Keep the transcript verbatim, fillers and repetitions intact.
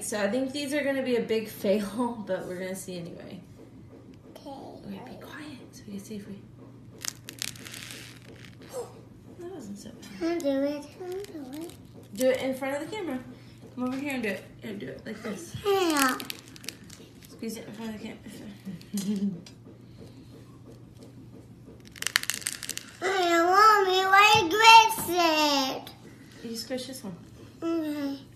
So I think these are going to be a big fail, but we're going to see anyway. Okay. Okay, be quiet so we can see if we... That wasn't so bad. Can I do it? Can I do it? Do it in front of the camera. Come over here and do it. And do it like this. Yeah. Squeeze it in front of the camera. I want me like this. You squish this one. Okay.